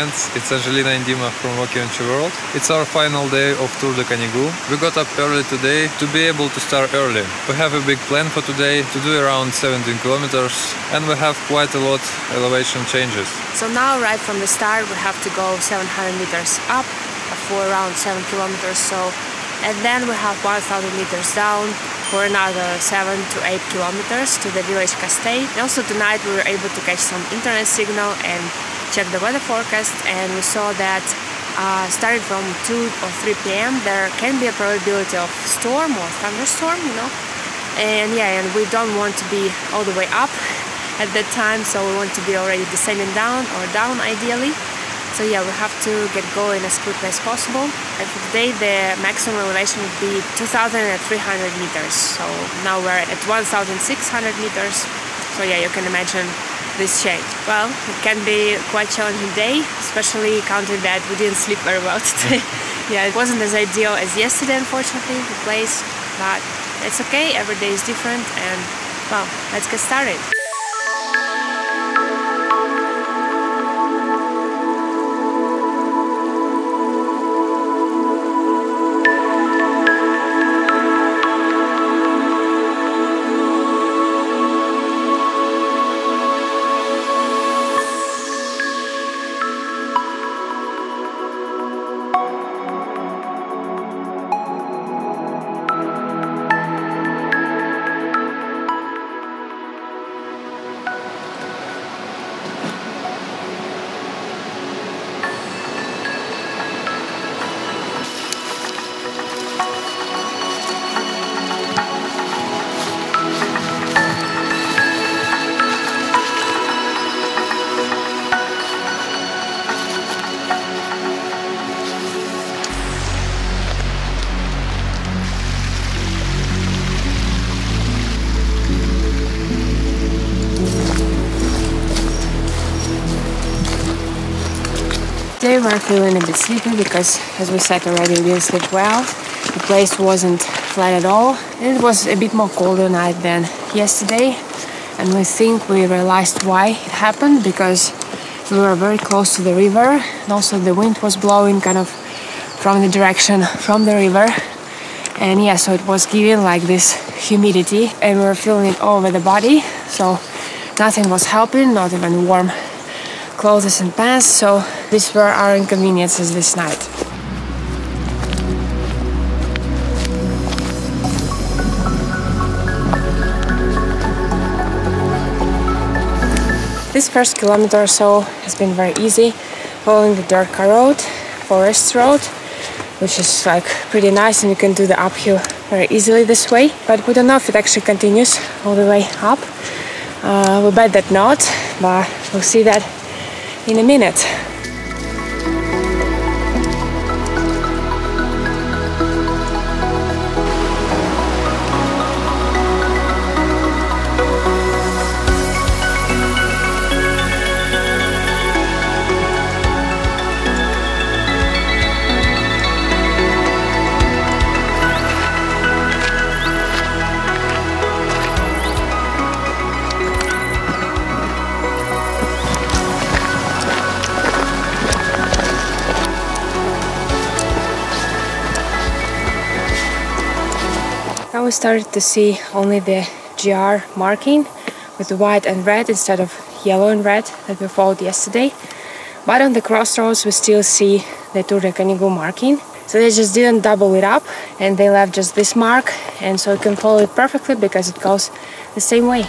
friends, it's Angelina and Dima from Walking Nature World. It's our final day of Tour du Canigou. We got up early today to be able to start early. We have a big plan for today to do around 17 kilometers and we have quite a lot of elevation changes. So now right from the start we have to go 700 meters up for around 7 kilometers and then we have 1,000 meters down for another 7 to 8 kilometers to the village Casteil. And also tonight we were able to catch some internet signal and check the weather forecast, and we saw that starting from 2 or 3 p.m. there can be a probability of storm or thunderstorm, you know. And yeah, and we don't want to be all the way up at that time, so we want to be already descending down or down ideally. So yeah, we have to get going as quickly as possible. And for today the maximum elevation would be 2,300 meters. So now we're at 1,600 meters. So yeah, you can imagine this change. Well, it can be quite a challenging day, especially counting that we didn't sleep very well today. Yeah, it wasn't as ideal as yesterday, unfortunately, the place. But it's okay, every day is different and, well, let's get started. Today we're feeling a bit sleepy because, as we said already, we didn't sleep well. The place wasn't flat at all. And it was a bit more colder night than yesterday. And we think we realized why it happened, because we were very close to the river. And also the wind was blowing kind of from the direction from the river. And yeah, so it was giving like this humidity. And we were feeling it all over the body. So nothing was helping, not even warm clothes and pants, so these were our inconveniences this night. This first kilometer or so has been very easy, following the dirt road, forest road, which is like pretty nice and you can do the uphill very easily this way. But we don't know if it actually continues all the way up. We bet that not, but we'll see that in a minute. We started to see only the GR marking with white and red instead of yellow and red that we followed yesterday. But on the crossroads we still see the Tour du Canigou marking. So they just didn't double it up and they left just this mark, and so you can follow it perfectly because it goes the same way.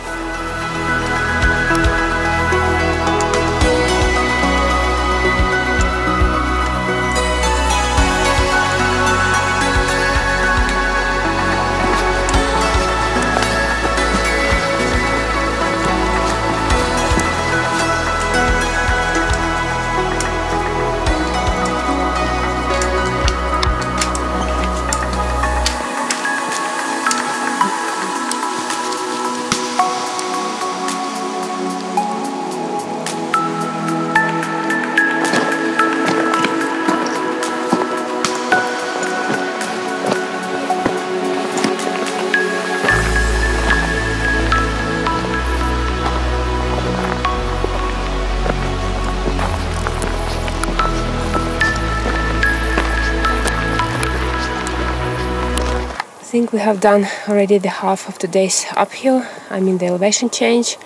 think we have done already the half of today's uphill, I mean the elevation change,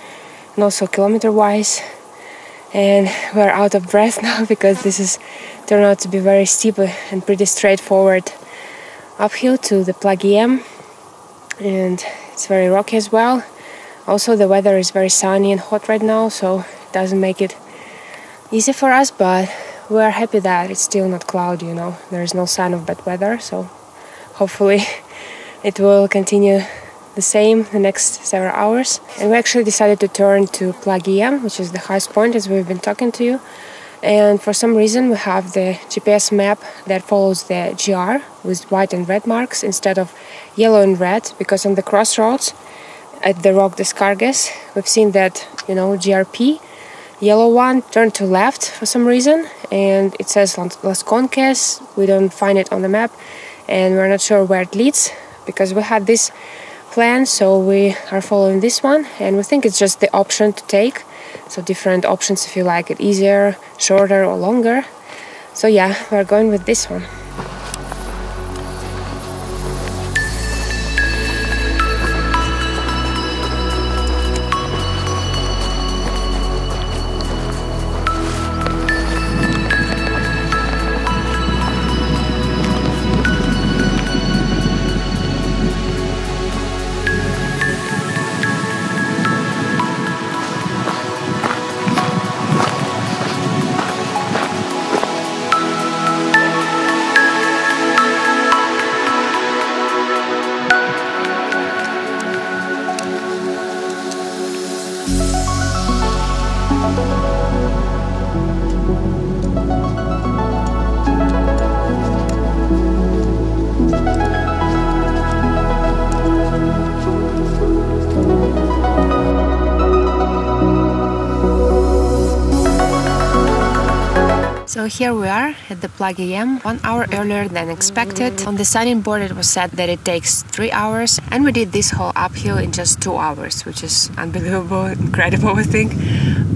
and also kilometer-wise. And we're out of breath now because this is turned out to be very steep and pretty straightforward uphill to the Pla Guillem, and it's very rocky as well. Also the weather is very sunny and hot right now, so it doesn't make it easy for us, but we are happy that it's still not cloudy, you know, there is no sign of bad weather, so hopefully it will continue the same the next several hours. And we actually decided to turn to Pla Guillem, which is the highest point, as we've been talking to you. And for some reason we have the GPS map that follows the GR with white and red marks instead of yellow and red, because on the crossroads at the Roque Descarges we've seen that, you know, GRP, yellow one, turned to left for some reason, and it says Las Conques. We don't find it on the map and we're not sure where it leads, because we had this plan, so we are following this one, and we think it's just the option to take. So different options if you like it easier, shorter or longer. So yeah, we're going with this one. So here we are at the Pla Guillem, 1 hour earlier than expected. On the signing board it was said that it takes 3 hours, and we did this whole uphill in just 2 hours, which is unbelievable, incredible, I think.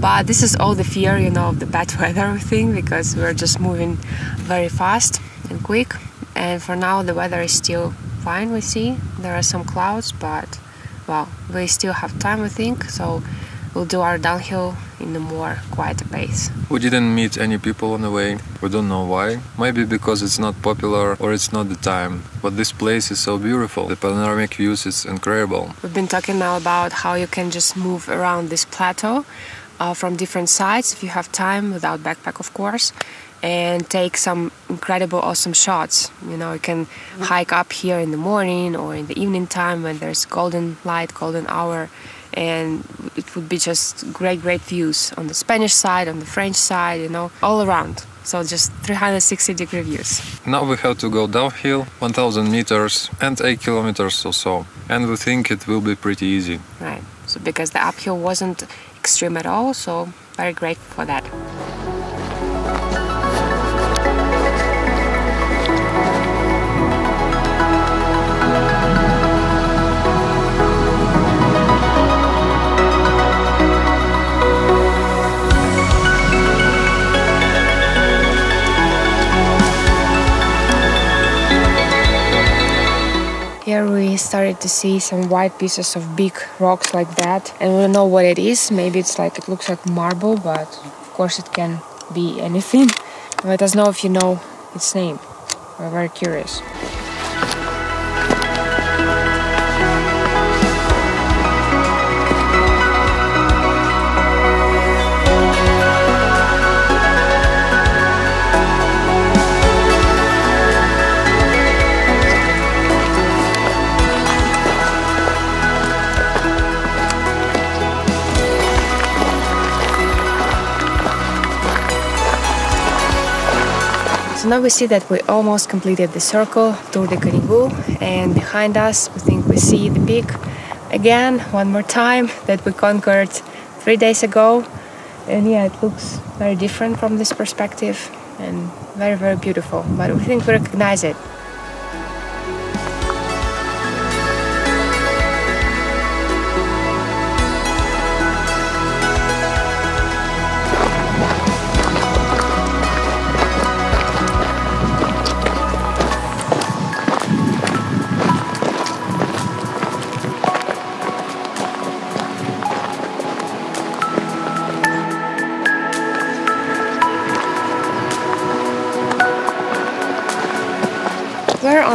But this is all the fear, you know, of the bad weather thing, because we're just moving very fast and quick. And for now the weather is still fine, we see. There are some clouds, but well, we still have time, I think, so we'll do our downhill in a more quiet pace. We didn't meet any people on the way. We don't know why. Maybe because it's not popular or it's not the time. But this place is so beautiful. The panoramic views is incredible. We've been talking now about how you can just move around this plateau from different sides if you have time, without backpack of course, and take some incredible awesome shots. You know, you can hike up here in the morning or in the evening time when there's golden light, golden hour. And it would be just great views on the Spanish side, on the French side, you know, all around. So just 360-degree views. Now we have to go downhill, 1000 meters and 8 kilometers or so. And we think it will be pretty easy. Right, so because the uphill wasn't extreme at all, so very grateful for that. Here we started to see some white pieces of big rocks like that, and we don't know what it is. Maybe it's like, it looks like marble, but of course it can be anything. Let us know if you know its name. We're very curious. Now we see that we almost completed the circle, Tour du Canigou, and behind us we think we see the peak again, one more time, that we conquered 3 days ago. And yeah, it looks very different from this perspective and very beautiful, but we think we recognize it.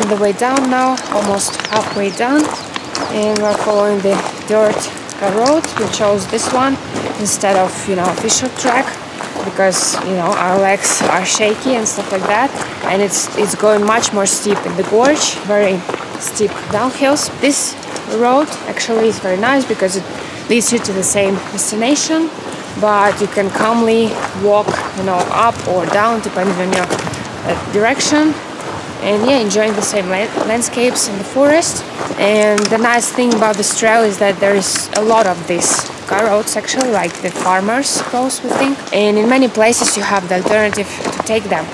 on the way down now, almost halfway down, and we're following the dirt road. We chose this one instead of, you know, official track, because, you know, our legs are shaky and stuff like that, and it's going much more steep in the gorge, very steep downhills. This road actually is very nice because it leads you to the same destination, but you can calmly walk, you know, up or down depending on your direction, and yeah, enjoying the same landscapes in the forest. And the nice thing about this trail is that there is a lot of this car roads, actually, like the farmers' roads, we think, and in many places you have the alternative to take them.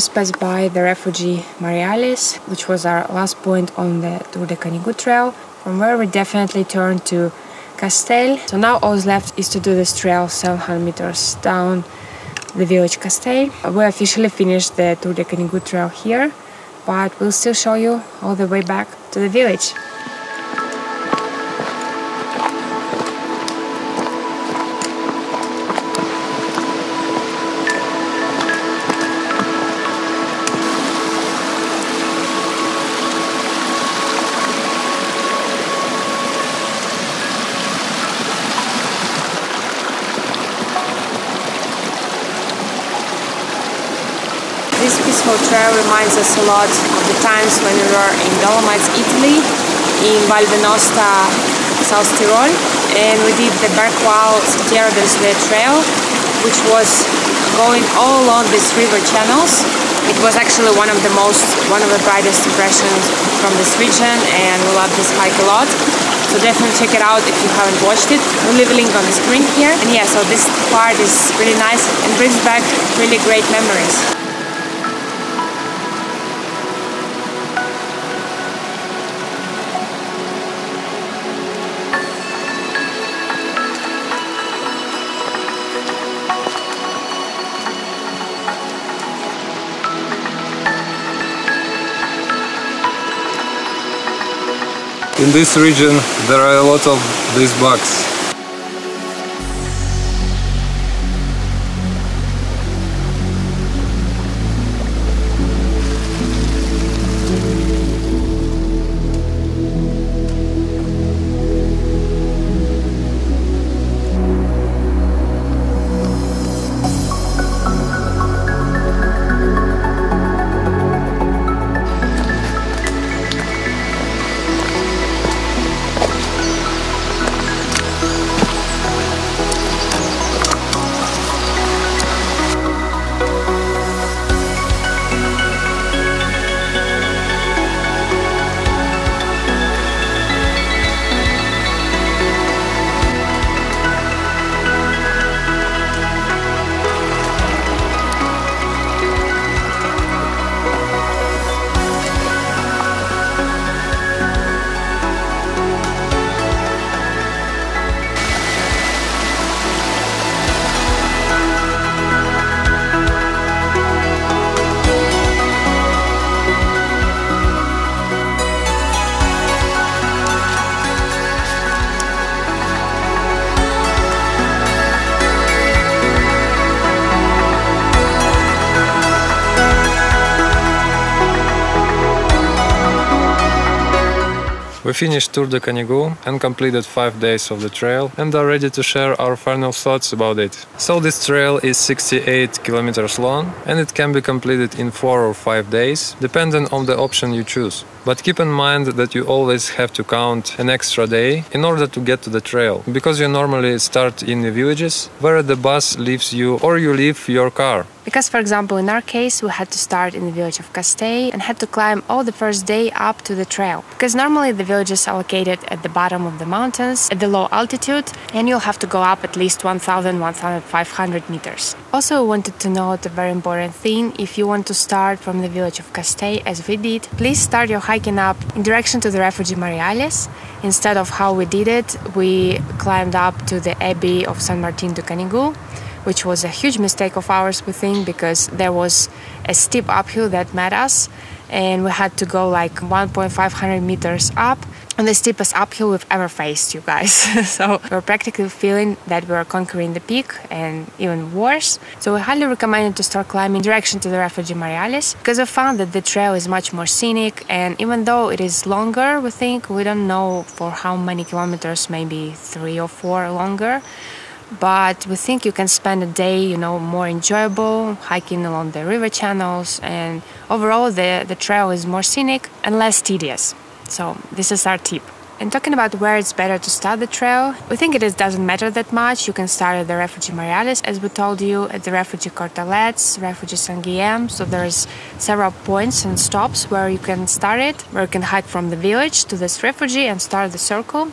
Just passed by the Refuge Marialles, which was our last point on the Tour du Canigó trail, from where we definitely turned to Casteil. So now all that's left is to do this trail 700 meters down the village Casteil. We officially finished the Tour du Canigó trail here, but we'll still show you all the way back to the village. This peaceful trail reminds us a lot of the times when we were in Dolomites, Italy, in Val Venosta, South Tyrol, and we did the Bergwall Sentiero del Sole trail, which was going all along these river channels. It was actually one of the brightest impressions from this region, and we love this hike a lot. So definitely check it out if you haven't watched it. We'll leave a link on the screen here. And yeah, so this part is really nice and brings back really great memories. In this region there are a lot of these bugs. We finished Tour du Canigó and completed 5 days of the trail and are ready to share our final thoughts about it. So this trail is 68 kilometers long and it can be completed in 4 or 5 days, depending on the option you choose. But keep in mind that you always have to count an extra day in order to get to the trail, because you normally start in the villages where the bus leaves you or you leave your car. Because, for example, in our case, we had to start in the village of Casteil and had to climb all the first day up to the trail. Because normally the villages are located at the bottom of the mountains, at the low altitude, and you'll have to go up at least 1,500 meters. Also, I wanted to note a very important thing. If you want to start from the village of Casteil, as we did, please start your hiking up in direction to the Refuge Marialles. Instead of how we did it, we climbed up to the abbey of San Martin de Canigou, which was a huge mistake of ours, we think, because there was a steep uphill that met us, and we had to go like 1,500 meters up on the steepest uphill we've ever faced, you guys. So we were practically feeling that we were conquering the peak, and even worse. So we highly recommended to start climbing in direction to the Refuge Marialles, because we found that the trail is much more scenic, and even though it is longer, we think, we don't know for how many kilometers, maybe 3 or 4 longer, but we think you can spend a day, you know, more enjoyable, hiking along the river channels, and overall the trail is more scenic and less tedious. So this is our tip. And talking about where it's better to start the trail, we think it doesn't matter that much. You can start at the Refuge Marialles, as we told you, at the Refuge Cortalets, Refuge San Guillem. So there's several points and stops where you can start it, where you can hike from the village to this refuge and start the circle.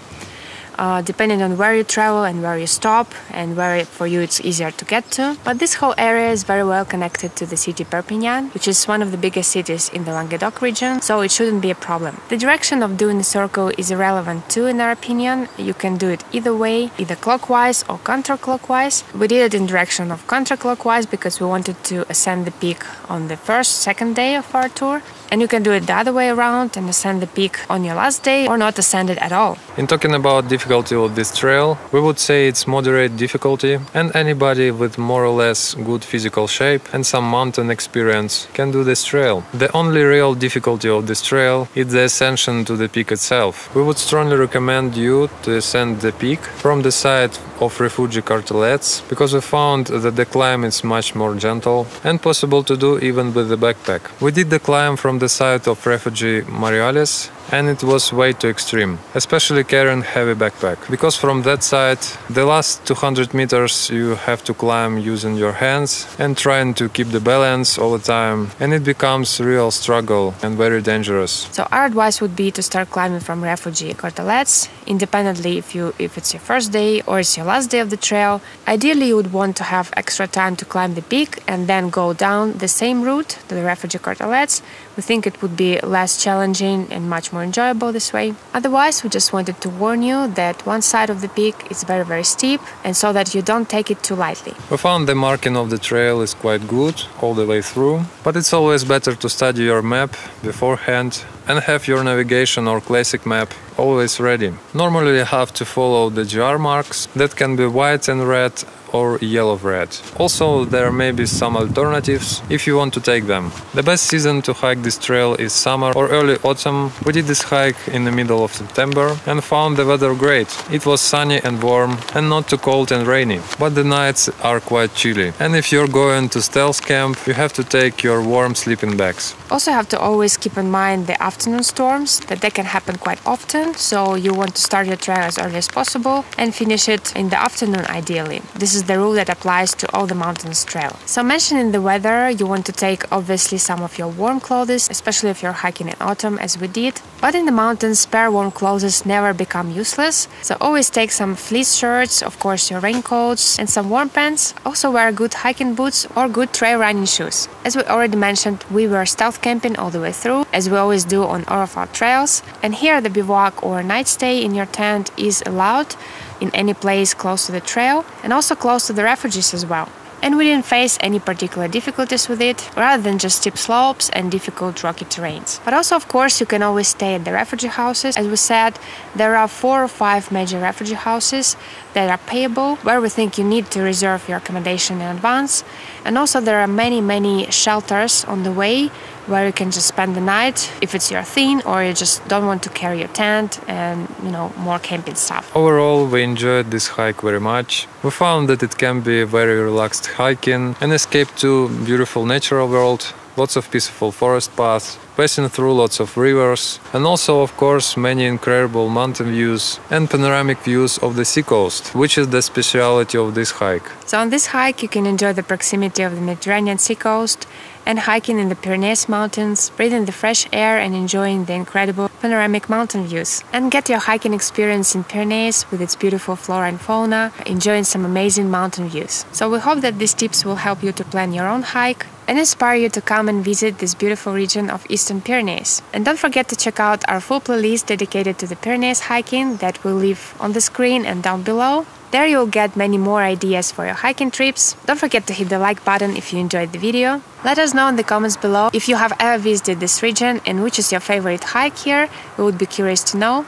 Depending on where you travel and where you stop and where for you it's easier to get to. But this whole area is very well connected to the city Perpignan, which is one of the biggest cities in the Languedoc region, so it shouldn't be a problem. The direction of doing the circle is irrelevant too, in our opinion. You can do it either way, either clockwise or counterclockwise. We did it in direction of counterclockwise because we wanted to ascend the peak on the first, second day of our tour. And you can do it the other way around and ascend the peak on your last day or not ascend it at all. In talking about difficulty of this trail, we would say it's moderate difficulty, and anybody with more or less good physical shape and some mountain experience can do this trail. The only real difficulty of this trail is the ascension to the peak itself. We would strongly recommend you to ascend the peak from the side of Refuge Cortalets, because we found that the climb is much more gentle and possible to do even with the backpack. We did the climb from the side of Refuge Marialles, and it was way too extreme, especially carrying heavy backpack, because from that side the last 200 meters you have to climb using your hands and trying to keep the balance all the time, and it becomes real struggle and very dangerous. So our advice would be to start climbing from Refuge Cortalets, independently if it's your first day or it's your last day of the trail. Ideally you would want to have extra time to climb the peak and then go down the same route to the Refuge Cortalets. We think it would be less challenging and much more enjoyable this way. Otherwise, we just wanted to warn you that one side of the peak is very, very steep, and so that you don't take it too lightly. We found the marking of the trail is quite good all the way through, but it's always better to study your map beforehand and have your navigation or classic map always ready. Normally you have to follow the GR marks that can be white and red or yellow-red. Also, there may be some alternatives if you want to take them. The best season to hike this trail is summer or early autumn. We did this hike in the middle of September and found the weather great. It was sunny and warm and not too cold and rainy, but the nights are quite chilly. And if you're going to stealth camp, you have to take your warm sleeping bags. Also have to always keep in mind the afternoon storms, that they can happen quite often, so you want to start your trail as early as possible and finish it in the afternoon ideally. This is the rule that applies to all the mountains trail. So mentioning the weather, you want to take obviously some of your warm clothes, especially if you're hiking in autumn as we did. But in the mountains, spare warm clothes never become useless, so always take some fleece shirts, of course your raincoats and some warm pants. Also wear good hiking boots or good trail running shoes. As we already mentioned, we were stealth camping all the way through, as we always do on all of our trails, and here the bivouac or night stay in your tent is allowed in any place close to the trail and also close to the refuges as well. And we didn't face any particular difficulties with it, rather than just steep slopes and difficult rocky terrains. But also, of course, you can always stay at the refugee houses. As we said, there are 4 or 5 major refugee houses that are payable, where we think you need to reserve your accommodation in advance. And also there are many, many shelters on the way, where you can just spend the night if it's your thing, or you just don't want to carry your tent and, you know, more camping stuff. Overall, we enjoyed this hike very much. We found that it can be very relaxed hiking, an escape to beautiful natural world lots of peaceful forest paths, passing through lots of rivers, and also, of course, many incredible mountain views and panoramic views of the seacoast, which is the speciality of this hike. So on this hike you can enjoy the proximity of the Mediterranean seacoast and hiking in the Pyrenees mountains, breathing the fresh air and enjoying the incredible panoramic mountain views. And get your hiking experience in Pyrenees with its beautiful flora and fauna, enjoying some amazing mountain views. So we hope that these tips will help you to plan your own hike and inspire you to come and visit this beautiful region of Eastern Pyrenees. And don't forget to check out our full playlist dedicated to the Pyrenees hiking that we'll leave on the screen and down below. There you'll get many more ideas for your hiking trips. Don't forget to hit the like button if you enjoyed the video. Let us know in the comments below if you have ever visited this region and which is your favorite hike here. We would be curious to know.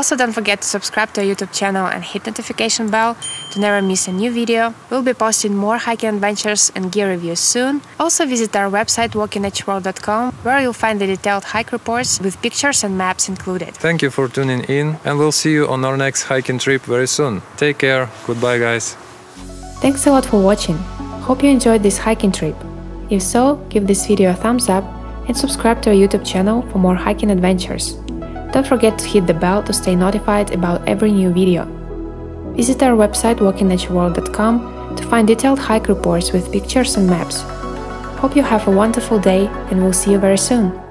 Also, don't forget to subscribe to our YouTube channel and hit notification bell to never miss a new video. We'll be posting more hiking adventures and gear reviews soon. Also, visit our website walkingnaturworld.com, where you'll find the detailed hike reports with pictures and maps included. Thank you for tuning in, and we'll see you on our next hiking trip very soon. Take care. Goodbye, guys. Thanks a lot for watching. Hope you enjoyed this hiking trip. If so, give this video a thumbs up and subscribe to our YouTube channel for more hiking adventures. Don't forget to hit the bell to stay notified about every new video. Visit our website walkingnaturworld.com to find detailed hike reports with pictures and maps. Hope you have a wonderful day, and we'll see you very soon!